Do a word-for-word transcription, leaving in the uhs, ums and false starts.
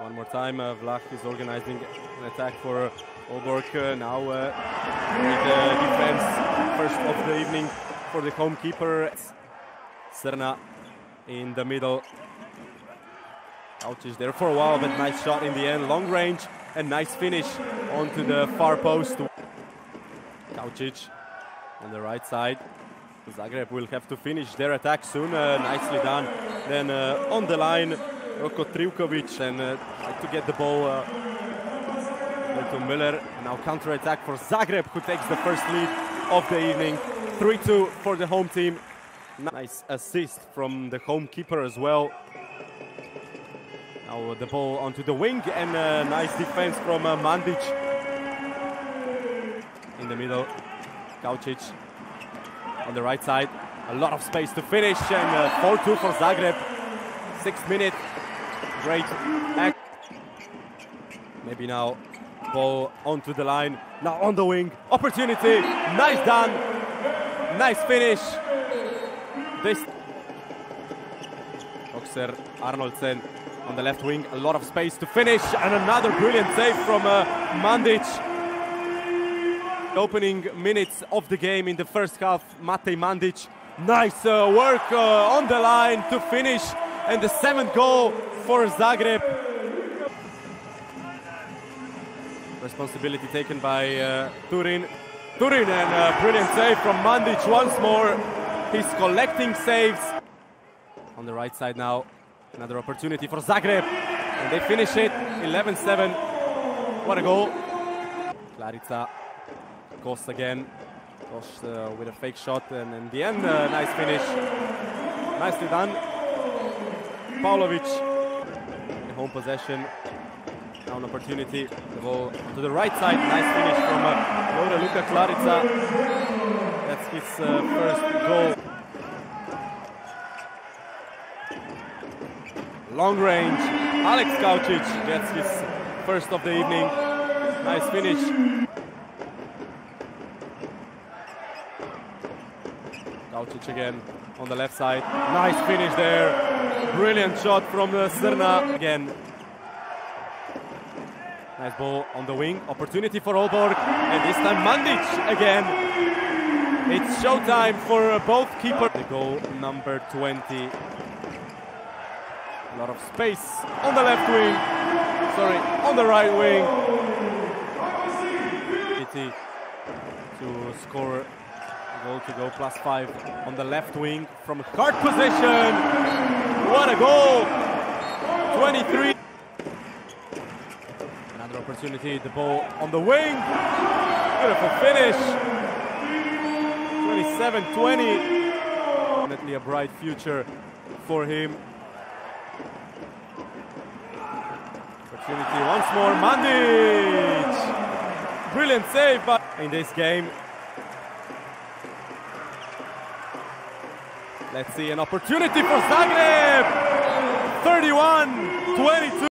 One more time, uh, Vlach is organizing an attack for Ogork. Uh, now uh, with the uh, defense, first of the evening for the home keeper. Serna in the middle. Kavčič there for a while, but nice shot in the end. Long range and nice finish onto the far post. Kavčič on the right side. Zagreb will have to finish their attack soon. Uh, nicely done. Then uh, on the line, Roko Triukovic, and uh, tried to get the ball uh, to Miller. Now counter-attack for Zagreb, who takes the first lead of the evening. three two for the home team. Nice assist from the home keeper as well. Now the ball onto the wing, and uh, nice defense from uh, Mandic. In the middle, Kavčić. On the right side, a lot of space to finish, and four two uh, for Zagreb. Six minutes, great act. Maybe now ball onto the line, now on the wing, opportunity, nice done, nice finish. This Boxer Arnoldsen on the left wing, a lot of space to finish, and another brilliant save from uh, Mandic. Opening minutes of the game in the first half, Matej Mandic. Nice uh, work uh, on the line to finish, and the seventh goal for Zagreb. Responsibility taken by uh, Turin. Turin and a brilliant save from Mandic once more. He's collecting saves. On the right side now, another opportunity for Zagreb. And they finish it, eleven seven. What a goal. Klarica. Kost again, Kost uh, with a fake shot, and in the end, uh, nice finish. Nicely done. Pavlović, the home possession, now an opportunity. The ball to the right side, nice finish from uh, Luka Klarica. That's his uh, first goal. Long range, Alex Kavčič gets his first of the evening. Nice finish. Kavčič again on the left side. Nice finish there. Brilliant shot from uh, Serna again. Nice ball on the wing. Opportunity for Olbork. And this time Mandic again. It's showtime for uh, both keepers. The goal number twenty. A lot of space on the left wing. Sorry, on the right wing. Pity to score. Goal to go, plus five on the left wing from hard position. What a goal! twenty-three. Another opportunity, the ball on the wing. Beautiful finish. twenty-seven twenty. Definitely a bright future for him. Opportunity once more, Mandic. Brilliant save by in this game. Let's see an opportunity for Zagreb! thirty-one twenty-two.